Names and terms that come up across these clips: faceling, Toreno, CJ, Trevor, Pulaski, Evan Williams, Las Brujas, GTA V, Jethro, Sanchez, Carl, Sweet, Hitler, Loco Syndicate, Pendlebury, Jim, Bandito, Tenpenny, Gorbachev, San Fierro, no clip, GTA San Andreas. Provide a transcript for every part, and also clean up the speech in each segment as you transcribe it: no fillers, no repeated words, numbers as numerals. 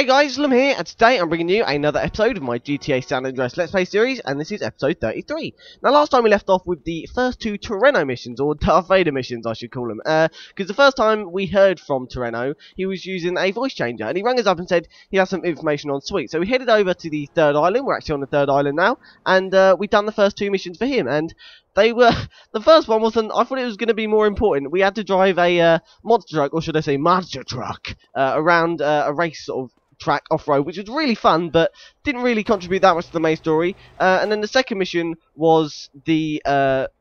Hey guys, Lum here, and today I'm bringing you another episode of my GTA San Andreas Let's Play series, and this is episode 33. Now last time we left off with the first two Toreno missions, or Darth Vader missions I should call them, because the first time we heard from Toreno, he was using a voice changer, and he rang us up and said he has some information on Sweet. So we headed over to the third island, we're actually on the third island now, and we've done the first two missions for him, and they were, the first one wasn't, I thought it was going to be more important. We had to drive a monster truck, or should I say monster truck, around a race sort of track off-road, which was really fun but didn't really contribute that much to the main story. And then the second mission was the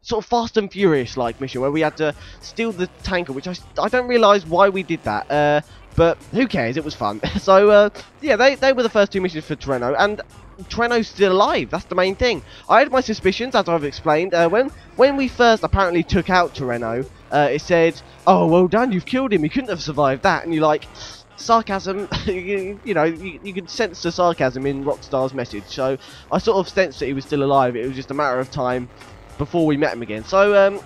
sort of Fast and Furious like mission where we had to steal the tanker, which I don't realise why we did that, but who cares, it was fun. So yeah, they were the first two missions for Toreno, and Toreno's still alive, that's the main thing. I had my suspicions, as I've explained. When we first apparently took out Toreno, it said, oh well done, you've killed him, he couldn't have survived that, and you're like, sarcasm. You know, you could sense the sarcasm in Rockstar's message, so I sort of sensed that he was still alive. It was just a matter of time before we met him again. So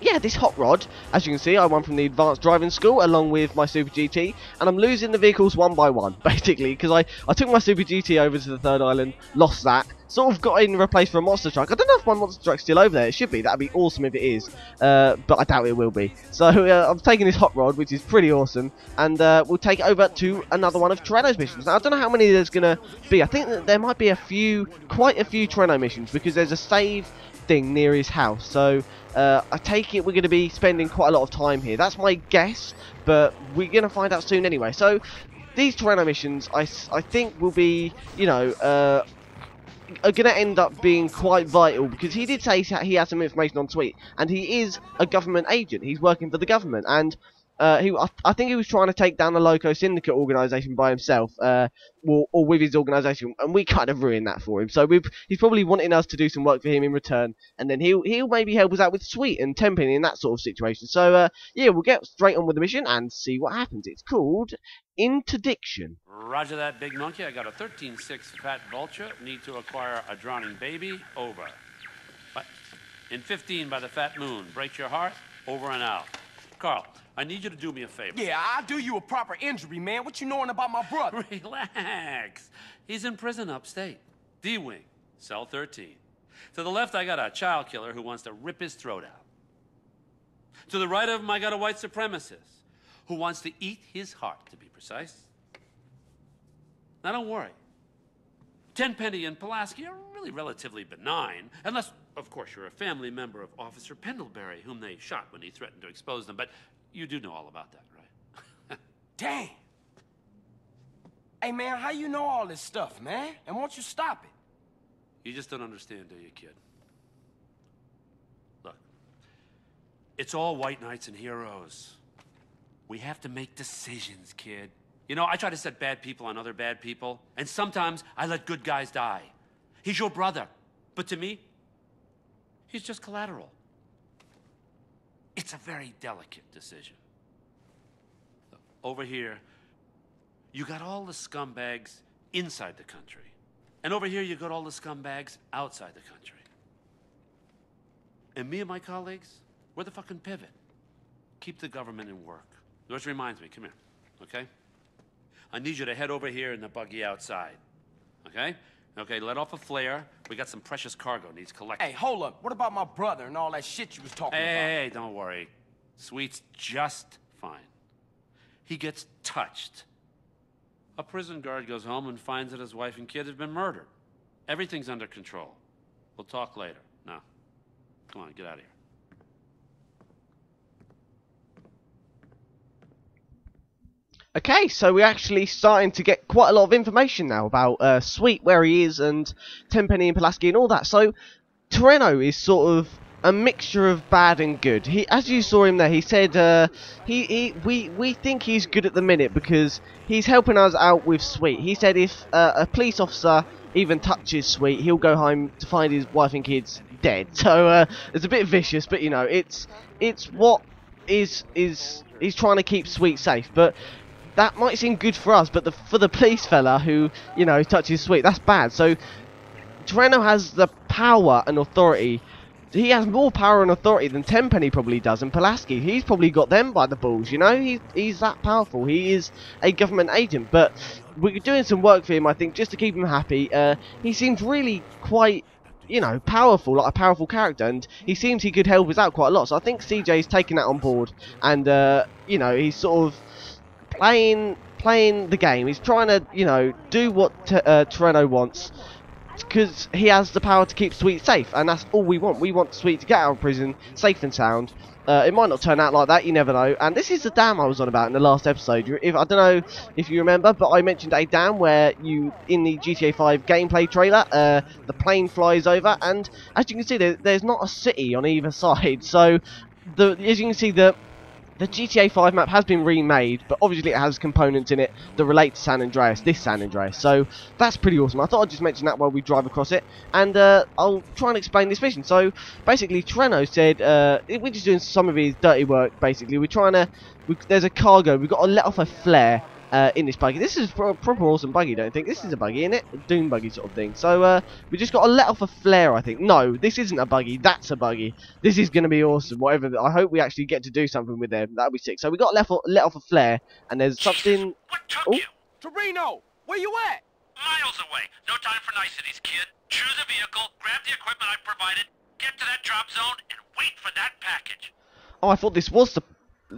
yeah, this hot rod, as you can see, I won from the advanced driving school along with my Super GT, and I'm losing the vehicles one by one, basically, because I took my Super GT over to the third island, lost that, sort of got in replaced for a monster truck. I don't know if my monster truck's still over there, it should be, that'd be awesome if it is, but I doubt it will be. So I'm taking this hot rod, which is pretty awesome, and we'll take it over to another one of Toreno's missions. Now, I don't know how many there's going to be. I think that there might be a few, quite a few Toreno missions, because there's a save thing near his house, so I take it we're going to be spending quite a lot of time here. That's my guess, but we're going to find out soon anyway. So these Toreno missions, I think, will be, you know, are going to end up being quite vital, because he did say he has some information on Sweet, and he is a government agent, he's working for the government, and I think he was trying to take down the Loco Syndicate organisation by himself, or with his organisation, and we kind of ruined that for him. So he's probably wanting us to do some work for him in return, and then he'll maybe help us out with Sweet and Tenpenny in that sort of situation. So yeah, we'll get straight on with the mission and see what happens. It's called Interdiction. Roger that, big monkey. I got a 13-6 fat vulture. Need to acquire a drowning baby. Over. But in 15 by the fat moon. Breaks your heart. Over and out. Carl, I need you to do me a favor. Yeah, I'll do you a proper injury, man. What you knowing about my brother? Relax. He's in prison upstate. D-Wing, cell 13. To the left, I got a child killer who wants to rip his throat out. To the right of him, I got a white supremacist who wants to eat his heart, to be precise. Now, don't worry. Tenpenny and Pulaski are really relatively benign, unless, of course, you're a family member of Officer Pendlebury, whom they shot when he threatened to expose them, but you do know all about that, right? Dang! Hey, man, how you know all this stuff, man? And won't you stop it? You just don't understand, do you, kid? Look, it's all white knights and heroes. We have to make decisions, kid. You know, I try to set bad people on other bad people, and sometimes I let good guys die. He's your brother, but to me, he's just collateral. It's a very delicate decision. Over here, you got all the scumbags inside the country. And over here, you got all the scumbags outside the country. And me and my colleagues, we're the fucking pivot. Keep the government in work. Which reminds me, come here, okay? I need you to head over here in the buggy outside, okay? Okay, let off a flare. We got some precious cargo needs collecting. Hey, hold up. What about my brother and all that shit you was talking about? Hey, don't worry. Sweet's just fine. He gets touched. A prison guard goes home and finds that his wife and kid have been murdered. Everything's under control. We'll talk later. Now, come on, get out of here. Okay, so we're actually starting to get quite a lot of information now about Sweet, where he is, and Tenpenny and Pulaski and all that. So Toreno is sort of a mixture of bad and good. He, as you saw him there, he said we think he's good at the minute because he's helping us out with Sweet. He said if a police officer even touches Sweet, he'll go home to find his wife and kids dead. So it's a bit vicious, but you know, it's what is he's trying to keep Sweet safe, but that might seem good for us, but for the police fella who, you know, touches Sweet, that's bad. So Toreno has the power and authority He has more power and authority than Tenpenny probably does, and Pulaski. He's probably got them by the balls, you know? He's that powerful. He is a government agent, but we're doing some work for him, I think, just to keep him happy. He seems really quite, you know, powerful, like a powerful character, and he seems he could help us out quite a lot. So I think CJ's taking that on board, and, you know, he's sort of playing the game. He's trying to, you know, do what Toreno wants, because he has the power to keep Sweet safe, and that's all we want. We want Sweet to get out of prison safe and sound. It might not turn out like that, you never know. And this is the dam I was on about in the last episode. If I don't know if you remember, but I mentioned a dam where you, in the GTA 5 gameplay trailer, the plane flies over, and as you can see, there's not a city on either side. So, as you can see, the GTA 5 map has been remade, but obviously it has components in it that relate to San Andreas, this San Andreas. So that's pretty awesome. I thought I'd just mention that while we drive across it. And I'll try and explain this mission. So basically Toreno said, we're just doing some of his dirty work basically. We're trying to, there's a cargo, we've got to let off a flare in this buggy. This is a proper awesome buggy, don't you think? This is a buggy, isn't it? A doom buggy sort of thing. So we just got to let off a flare, I think. No, this isn't a buggy, that's a buggy. This is going to be awesome, whatever. I hope we actually get to do something with them. That'll be sick. So we got let off a flare, and there's something... What took you? Toreno, where you at? Miles away. No time for niceties, kid. Choose a vehicle, grab the equipment I provided, get to that drop zone, and wait for that package. Oh, I thought this was the...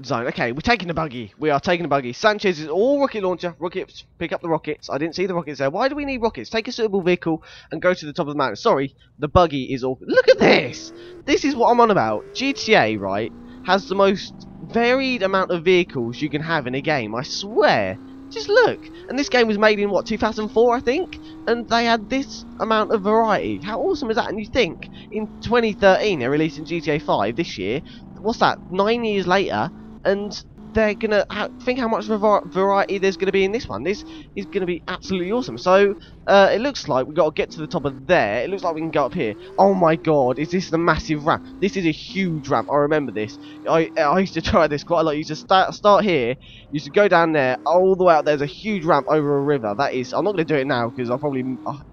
zone. Okay, we're taking the buggy. We are taking the buggy. Sanchez is all rocket launcher. Rockets, pick up the rockets. I didn't see the rockets there. Why do we need rockets? Take a suitable vehicle and go to the top of the mountain. Sorry, the buggy is all... Look at this! This is what I'm on about. GTA, right, has the most varied amount of vehicles you can have in a game. I swear. Just look. And this game was made in, what, 2004, I think? And they had this amount of variety. How awesome is that? And you think, in 2013, they're releasing GTA 5 this year. What's that? 9 years later... And they're going to think how much variety there's going to be in this one. This is going to be absolutely awesome. So, it looks like we've got to get to the top of there. It looks like we can go up here. Oh my god, is this the massive ramp? This is a huge ramp. I remember this. I used to try this quite a lot. I used to start here. Used to go down there. All the way out there's a huge ramp over a river. That is... I'm not going to do it now because I'll probably...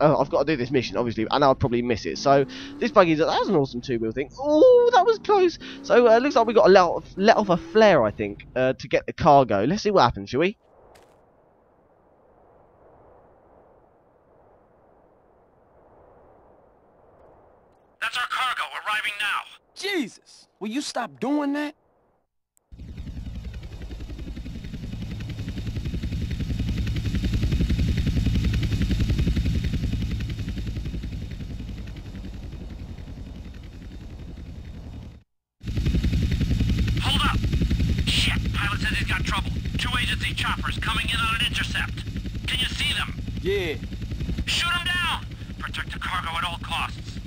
I've got to do this mission, obviously. And I'll probably miss it. So, this buggy... That was an awesome two-wheel thing. Oh, that was close. So, it looks like we've got to let off a flare, I think. To get the cargo. Let's see what happens, shall we? That's our cargo arriving now. Jesus! Will you stop doing that? Choppers coming in on an intercept. Can you see them? Yeah. Shoot them down! Protect the cargo at all costs.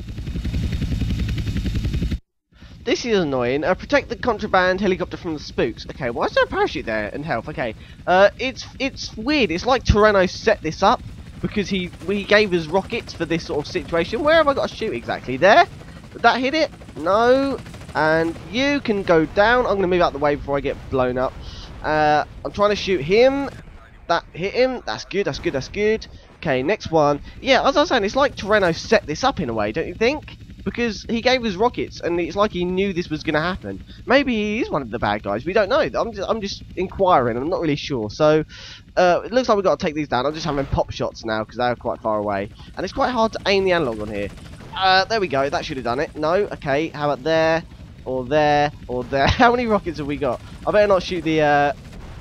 This is annoying. Protect the contraband helicopter from the spooks. Okay, why is there a parachute there and health? Okay. It's weird. It's like Toreno set this up because he gave us rockets for this sort of situation. Where have I got to shoot exactly? There? Did that hit it? No. And you can go down. I'm going to move out the way before I get blown up. I'm trying to shoot him. That hit him. That's good, that's good, that's good. Okay, next one. Yeah, as I was saying, it's like Toreno set this up in a way, don't you think? Because he gave us rockets, and it's like he knew this was going to happen. Maybe he is one of the bad guys. We don't know. I'm just inquiring. I'm not really sure. So, it looks like we've got to take these down. I'm just having pop shots now, because they're quite far away. And it's quite hard to aim the analog on here. There we go. That should have done it. No? Okay, how about there? Or there, or there. How many rockets have we got? I better not shoot the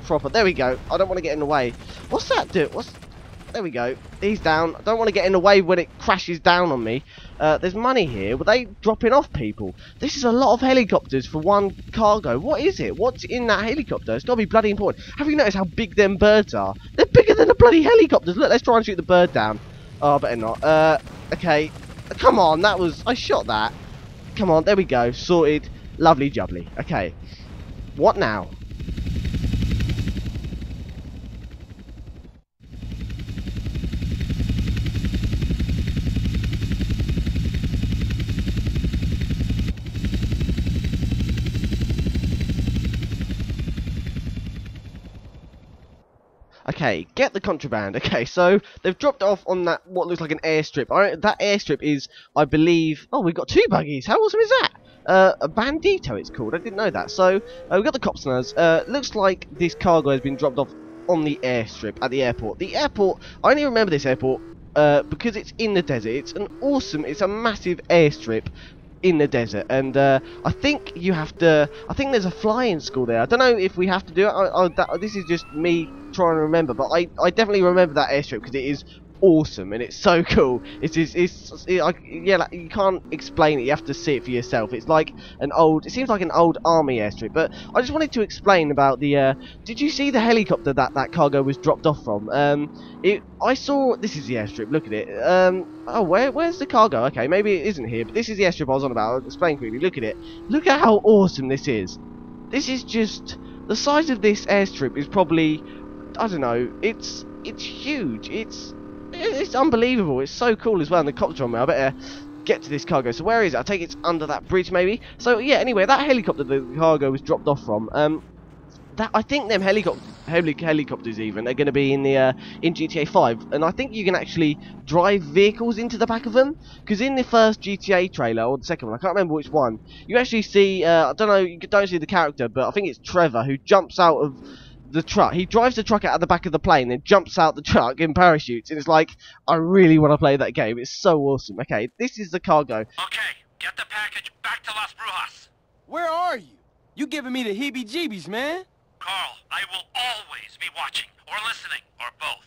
proper. There we go. I don't want to get in the way. What's that do? There we go. He's down. I don't want to get in the way when it crashes down on me. There's money here. Were they dropping off people? This is a lot of helicopters for one cargo. What is it? What's in that helicopter? It's got to be bloody important. Have you noticed how big them birds are? They're bigger than the bloody helicopters. Look, let's try and shoot the bird down. Oh, I better not. Okay. Come on. That was... I shot that. Come on, there we go, sorted, lovely jubbly. Okay, what now? Okay, get the contraband. Okay, so they've dropped off on that what looks like an airstrip. That airstrip is, I believe... Oh, we've got two buggies. How awesome is that? A Bandito it's called. I didn't know that. So we've got the cops on us. Looks like this cargo has been dropped off on the airstrip at the airport. The airport, I only remember this airport because it's in the desert. It's an awesome, it's a massive airstrip in the desert, and I think you have to, I think there's a flying school there. I don't know if we have to do it. This is just me trying to remember, but I definitely remember that airstrip because it is awesome and it's so cool. Yeah, like, you can't explain it, you have to see it for yourself. It's like an old, it seems like an old army airstrip. But I just wanted to explain about the did you see the helicopter that cargo was dropped off from? I saw, this is the airstrip, look at it. Oh, where's the cargo? Okay, maybe it isn't here, but this is the airstrip I was on about. I'll explain quickly. Look at it, look at how awesome this is. This is just, the size of this airstrip is probably, I don't know, it's huge. It's unbelievable. It's so cool as well. And the cops are on me. I better get to this cargo. So where is it? I take it's under that bridge maybe. So yeah, anyway, that helicopter the cargo was dropped off from, that, I think them helicopters even are going to be in GTA 5, and I think you can actually drive vehicles into the back of them, because in the first GTA trailer, or the second one, I can't remember which one, you actually see, I don't know, you don't see the character, but I think it's Trevor who jumps out of the truck. He drives the truck out of the back of the plane, then jumps out the truck in parachutes, and it's like, I really want to play that game. It's so awesome. Okay, this is the cargo. Okay, get the package back to Las Brujas. Where are you? You giving me the heebie-jeebies, man. Carl, I will always be watching, or listening, or both.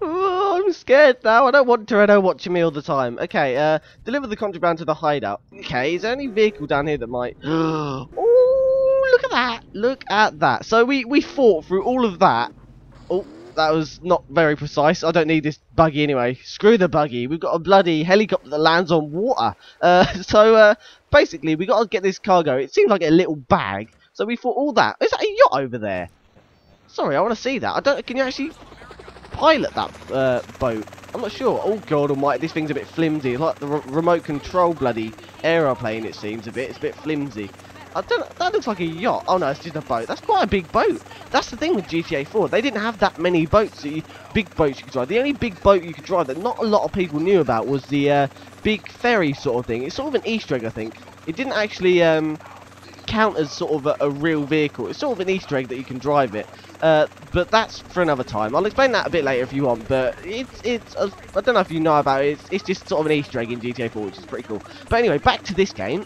Oh, I'm scared now. I don't want Toreno watching me all the time. Okay, deliver the contraband to the hideout. Okay, is there any vehicle down here that might... Look at that! Look at that! So we fought through all of that. Oh, that was not very precise. I don't need this buggy anyway. Screw the buggy. We've got a bloody helicopter that lands on water. So basically, we got to get this cargo. It seems like a little bag. So we fought all that. Is that a yacht over there? Sorry, I want to see that. I don't. Can you actually pilot that boat? I'm not sure. Oh God Almighty, this thing's a bit flimsy. It's like the remote control bloody aeroplane. It seems a bit. It's a bit flimsy. I don't, that looks like a yacht. Oh no, it's just a boat. That's quite a big boat. That's the thing with GTA 4. They didn't have that many boats, big boats you could drive. The only big boat you could drive that not a lot of people knew about was the big ferry sort of thing. It's sort of an Easter egg, I think. It didn't actually count as sort of a real vehicle. It's sort of an Easter egg that you can drive it. But that's for another time. I'll explain that a bit later if you want, but I don't know if you know about it, it's just sort of an Easter egg in GTA 4, which is pretty cool. But anyway, back to this game.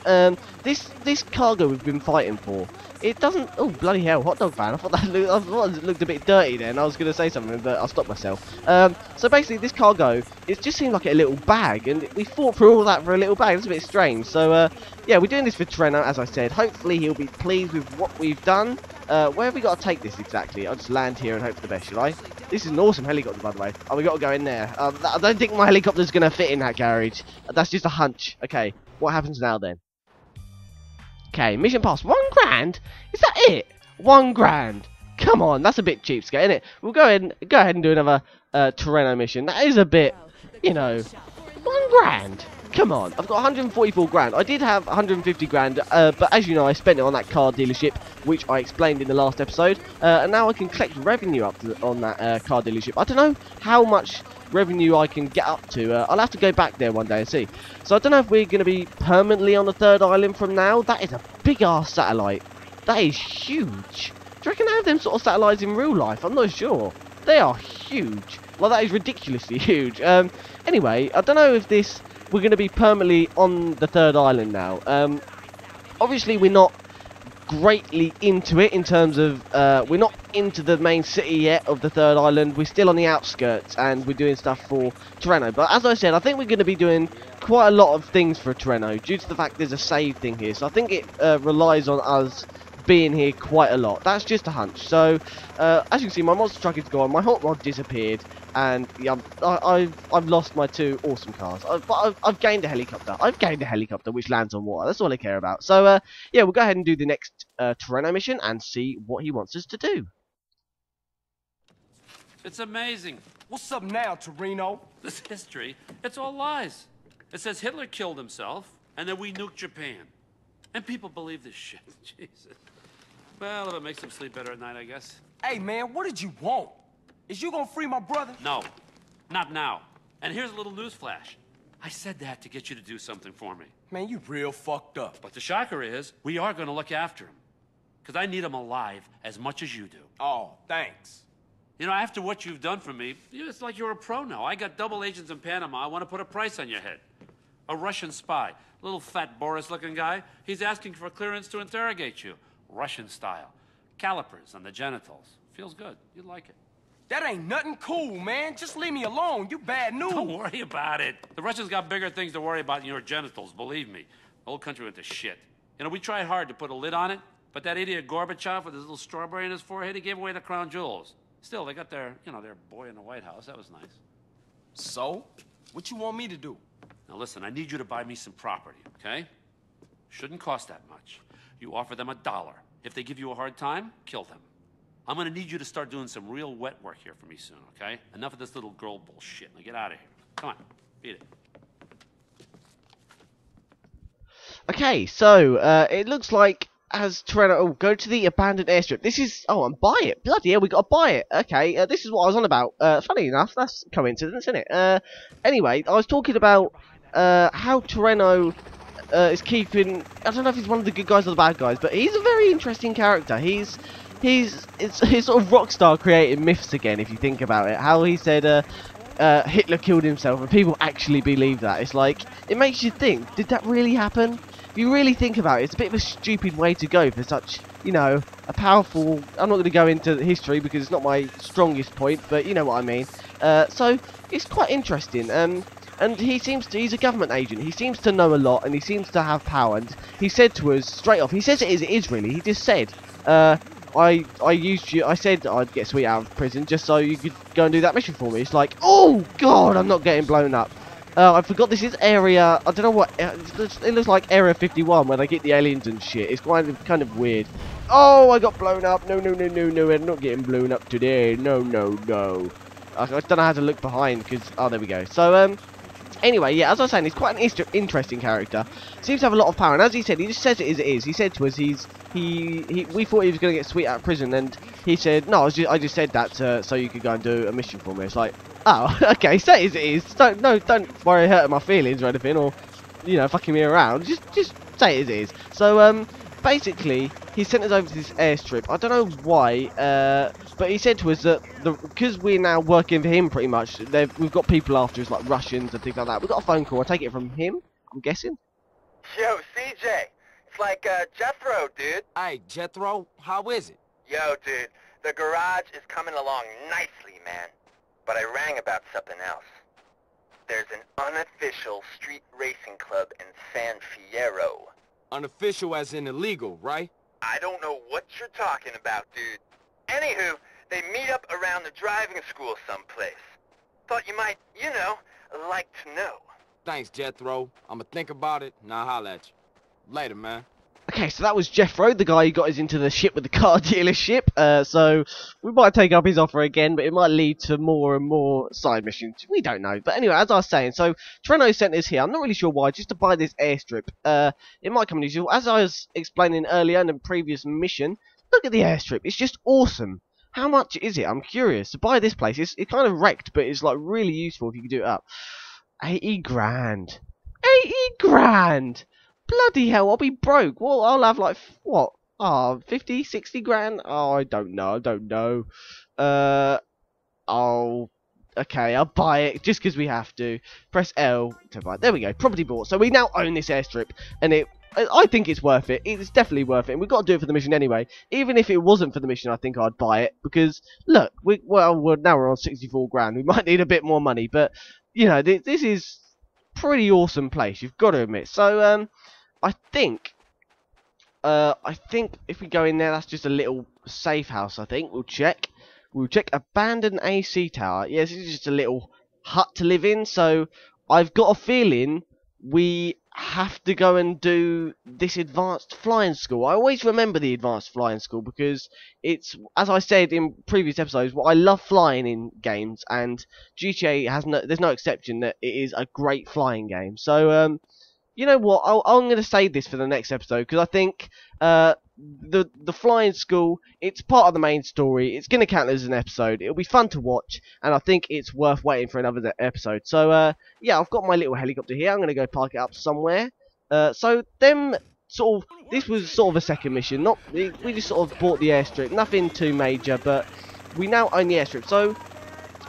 This cargo we've been fighting for, it doesn't, oh bloody hell, hot dog van, I thought it looked a bit dirty then, I was going to say something, but I stopped myself. So basically this cargo, it just seemed like a little bag, and we fought through all that for a little bag. It's a bit strange. So yeah, we're doing this for Toreno, as I said. Hopefully he'll be pleased with what we've done. Where have we got to take this exactly? I'll just land here and hope for the best, shall I? This is an awesome helicopter, by the way. Oh, we got to go in there. I don't think my helicopter's going to fit in that garage. That's just a hunch. Okay, what happens now then? Okay, mission pass. £1 grand? Is that it? £1 grand. Come on, that's a bit cheapskate, isn't it? We'll go ahead and do another Toreno mission. That is a bit, you know, £1 grand. Come on, I've got 144 grand. I did have 150 grand, but as you know, I spent it on that car dealership, which I explained in the last episode. And now I can collect revenue up to on that car dealership. I don't know how much revenue I can get up to. I'll have to go back there one day and see. So I don't know if we're going to be permanently on the third island from now. That is a big-ass satellite. That is huge. Do you reckon I have them sort of satellites in real life? I'm not sure. They are huge. Well, that is ridiculously huge. Anyway, I don't know if this... We're going to be permanently on the third island now. Obviously, we're not greatly into it in terms of... we're not into the main city yet of the third island. We're still on the outskirts, and we're doing stuff for Toreno. But as I said, I think we're going to be doing quite a lot of things for Toreno due to the fact there's a save thing here. So I think it relies on us being here quite a lot. That's just a hunch. So, as you can see, my monster truck is gone. My hot rod disappeared. And yeah, I've lost my two awesome cars. But I've gained a helicopter. I've gained a helicopter which lands on water. That's all I care about. So yeah, we'll go ahead and do the next Toreno mission and see what he wants us to do. It's amazing. What's up now, Toreno? This history, it's all lies. It says Hitler killed himself and then we nuked Japan. And people believe this shit. Jesus. Well, if it makes them sleep better at night, I guess. Hey, man, what did you want? Is you gonna free my brother? No, not now. And here's a little newsflash. I said that to get you to do something for me. Man, you real fucked up. But the shocker is, we are gonna look after him. Because I need him alive as much as you do. Oh, thanks. You know, after what you've done for me, it's like you're a pro now. I got double agents in Panama. I want to put a price on your head. A Russian spy, little fat Boris-looking guy. He's asking for clearance to interrogate you, Russian style. Calipers on the genitals. Feels good. You'd like it. That ain't nothing cool, man. Just leave me alone. You bad news. Don't worry about it. The Russians got bigger things to worry about than your genitals, believe me. The whole country went to shit. You know, we tried hard to put a lid on it, but that idiot Gorbachev with his little strawberry in his forehead, he gave away the crown jewels. Still, they got their, you know, their boy in the White House. That was nice. So? What you want me to do? Now listen, I need you to buy me some property, okay? Shouldn't cost that much. You offer them $1. If they give you a hard time, kill them. I'm gonna need you to start doing some real wet work here for me soon, okay? Enough of this little girl bullshit. Now get out of here. Come on, beat it. Okay, so it looks like as Toreno, oh, go to the abandoned airstrip. This is, oh, and buy it. Bloody hell, we gotta buy it. Okay, this is what I was on about. Funny enough, that's coincidence, isn't it? Anyway, I was talking about how Toreno is keeping. I don't know if he's one of the good guys or the bad guys, but he's a very interesting character. He's sort of Rockstar creating myths again, if you think about it. How he said Hitler killed himself, and people actually believe that. It's like, it makes you think, did that really happen? If you really think about it, it's a bit of a stupid way to go for such, you know, a powerful... I'm not going to go into history because it's not my strongest point, but you know what I mean. So, it's quite interesting. And he seems to, he's a government agent, he seems to know a lot, and he seems to have power. And he said to us, straight off, he says it is really, he just said... I used you. I said I'd get Sweet out of prison just so you could go and do that mission for me. It's like, oh god, I'm not getting blown up. I forgot this is area. I don't know what it looks like. Area 51 where they get the aliens and shit. It's kind of weird. Oh, I got blown up. No. I'm not getting blown up today. No. I don't know how to look behind because oh, there we go. So anyway, yeah, as I was saying, he's quite an interesting character. Seems to have a lot of power, and as he said, he just says it as it is. He said to us, we thought he was going to get Sweet out of prison, and he said, no, I just said that so you could go and do a mission for me. It's like, oh, okay, say it as it is. Don't worry hurting my feelings or anything, or, you know, fucking me around. Just say it as it is. So, basically, he sent us over to this airstrip. I don't know why, but he said to us that because we're now working for him pretty much, we've got people after us, like Russians and things like that. We got a phone call. I take it from him, I'm guessing. Yo, CJ, it's like Jethro, dude. Hey, Jethro, how is it? Yo, dude, the garage is coming along nicely, man. But I rang about something else. There's an unofficial street racing club in San Fierro. Unofficial as in illegal, right? I don't know what you're talking about, dude. Anywho, they meet up around the driving school someplace. Thought you might, you know, like to know. Thanks, Jethro. I'ma think about it, and I'll holler at you. Later, man. Okay, so that was Jethro, the guy who got us into the ship with the car dealership. So we might take up his offer again, but it might lead to more and more side missions. We don't know. But anyway, as I was saying, so Toreno sent us here. I'm not really sure why, just to buy this airstrip. It might come in useful. As I was explaining earlier in the previous mission, look at the airstrip. It's just awesome. How much is it? I'm curious. To buy this place, it's kind of wrecked, but it's like really useful if you can do it up. 80 grand. 80 grand! Bloody hell, I'll be broke. Well, I'll have like, what? Oh, 50, 60 grand? Oh, I don't know. Oh, okay, I'll buy it just because we have to. Press L to buy. There we go, property bought. So we now own this airstrip, and I think it's worth it. It's definitely worth it, and we've got to do it for the mission anyway. Even if it wasn't for the mission, I think I'd buy it, because, look, now we're on 64 grand. We might need a bit more money, but, you know, this is pretty awesome place, you've got to admit. So, I think if we go in there, that's just a little safe house, I think. We'll check. Abandoned AC tower. Yes, this is just a little hut to live in. So I've got a feeling we have to go and do this advanced flying school. I always remember the advanced flying school because it's, as I said in previous episodes, I love flying in games, and GTA there's no exception that it is a great flying game. So, you know what, I'm going to save this for the next episode, because I think the flying school, it's part of the main story. It's going to count as an episode. It'll be fun to watch, and I think it's worth waiting for another episode. So, yeah, I've got my little helicopter here. I'm going to go park it up somewhere. So, them sort of, this was sort of a second mission. Not we just sort of bought the airstrip. Nothing too major, but we now own the airstrip. So,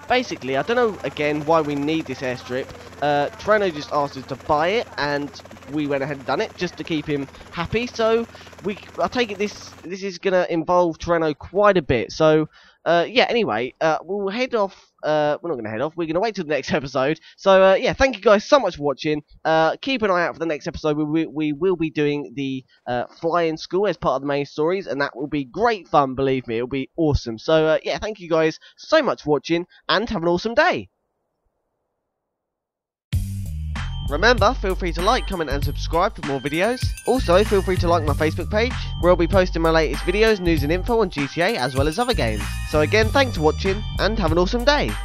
basically, I don't know, again, why we need this airstrip. Toreno just asked us to buy it, and we went ahead and done it just to keep him happy. So I take it this is going to involve Toreno quite a bit. So yeah, anyway, we'll head off. We're not going to head off. We're going to wait till the next episode. So yeah, thank you guys so much for watching. Keep an eye out for the next episode. We will be doing the flying school as part of the main stories, and that will be great fun. Believe me, it'll be awesome. So yeah, thank you guys so much for watching, and have an awesome day. Remember, feel free to like, comment and subscribe for more videos. Also, feel free to like my Facebook page, where I'll be posting my latest videos, news and info on GTA as well as other games. So again, thanks for watching and have an awesome day.